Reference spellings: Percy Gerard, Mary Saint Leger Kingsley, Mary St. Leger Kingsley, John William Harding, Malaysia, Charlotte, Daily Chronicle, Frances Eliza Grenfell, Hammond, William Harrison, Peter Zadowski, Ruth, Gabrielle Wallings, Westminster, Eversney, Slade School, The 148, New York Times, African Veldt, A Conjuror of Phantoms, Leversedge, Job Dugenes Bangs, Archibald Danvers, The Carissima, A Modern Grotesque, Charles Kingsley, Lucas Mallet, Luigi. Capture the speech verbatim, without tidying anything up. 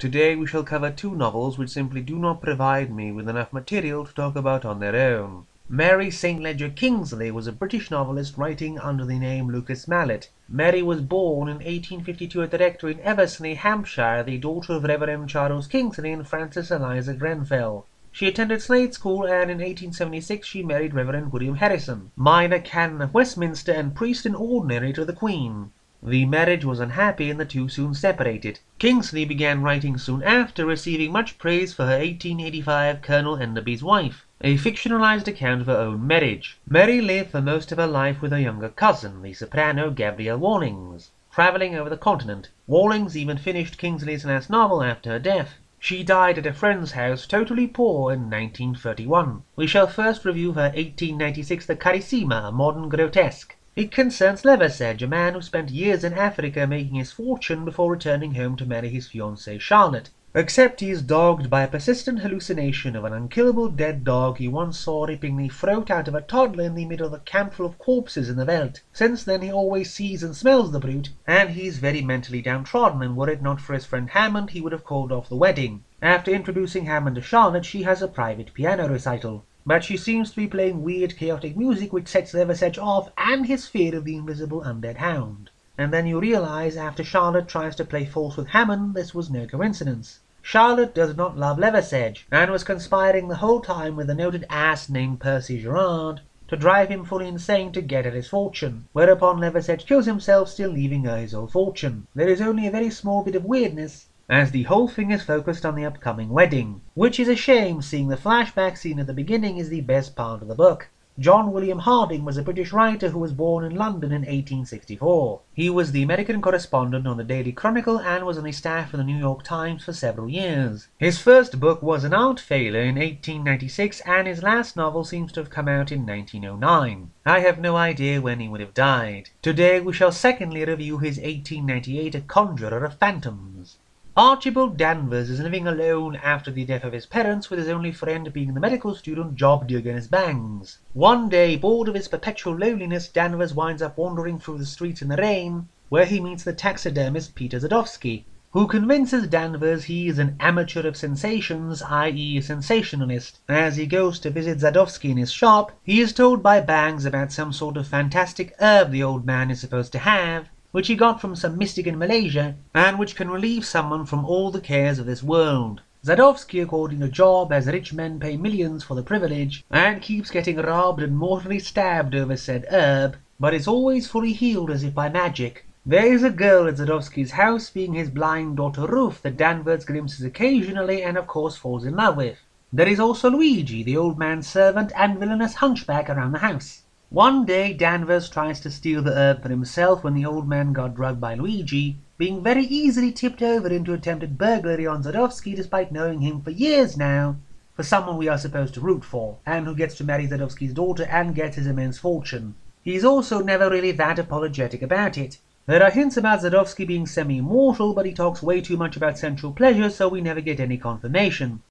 Today we shall cover two novels which simply do not provide me with enough material to talk about on their own. Mary Saint Leger Kingsley was a British novelist writing under the name Lucas Mallet. Mary was born in eighteen fifty-two at the rectory in Eversney, Hampshire, the daughter of Reverend Charles Kingsley and Frances Eliza Grenfell. She attended Slade School, and in eighteen seventy-six she married Reverend William Harrison, minor canon of Westminster and priest-in-ordinary to the Queen. The marriage was unhappy and the two soon separated. Kingsley began writing soon after, receiving much praise for her eighteen eighty-five Colonel Enderby's Wife, a fictionalized account of her own marriage. Mary lived for most of her life with her younger cousin, the soprano Gabrielle Wallings, travelling over the continent. Wallings even finished Kingsley's last novel after her death. She died at a friend's house, totally poor, in nineteen thirty-one. We shall first review her eighteen ninety-six The Carissima, A Modern Grotesque. It concerns Leversedge, a man who spent years in Africa making his fortune before returning home to marry his fiancée Charlotte, except he is dogged by a persistent hallucination of an unkillable dead dog he once saw ripping the throat out of a toddler in the middle of a campful of corpses in the veldt. Since then he always sees and smells the brute, and he is very mentally downtrodden, and were it not for his friend Hammond he would have called off the wedding. After introducing Hammond to Charlotte, she has a private piano recital, but she seems to be playing weird, chaotic music which sets Leversedge off, and his fear of the invisible undead hound. And then you realize, after Charlotte tries to play false with Hammond, this was no coincidence. Charlotte does not love Leversedge, and was conspiring the whole time with a noted ass named Percy Gerard to drive him fully insane to get at his fortune, whereupon Leversedge kills himself, still leaving her his whole fortune. There is only a very small bit of weirdness, as the whole thing is focused on the upcoming wedding, which is a shame, seeing the flashback scene at the beginning is the best part of the book. John William Harding was a British writer who was born in London in eighteen sixty-four. He was the American correspondent on the Daily Chronicle and was on the staff of the New York Times for several years. His first book was an art failure in eighteen ninety-six, and his last novel seems to have come out in nineteen oh nine. I have no idea when he would have died. Today we shall secondly review his eighteen ninety-eight A Conjuror of Phantoms. Archibald Danvers is living alone after the death of his parents, with his only friend being the medical student Job Dugenes Bangs. One day, bored of his perpetual loneliness, Danvers winds up wandering through the streets in the rain, where he meets the taxidermist Peter Zadowski, who convinces Danvers he is an amateur of sensations, that is a sensationalist. As he goes to visit Zadowski in his shop, he is told by Bangs about some sort of fantastic herb the old man is supposed to have, which he got from some mystic in Malaysia, and which can relieve someone from all the cares of this world. Zadowski, according to Job, as rich men pay millions for the privilege, and keeps getting robbed and mortally stabbed over said herb, but is always fully healed as if by magic. There is a girl at Zadowski's house, being his blind daughter Ruth, that Danvers glimpses occasionally and of course falls in love with. There is also Luigi, the old man's servant and villainous hunchback, around the house. One day Danvers tries to steal the herb for himself when the old man got drugged by Luigi, being very easily tipped over into attempted burglary on Zadowski, despite knowing him for years now, for someone we are supposed to root for, and who gets to marry Zadowski's daughter and gets his immense fortune. He is also never really that apologetic about it. There are hints about Zadowski being semi-immortal, but he talks way too much about sensual pleasure, so we never get any confirmation.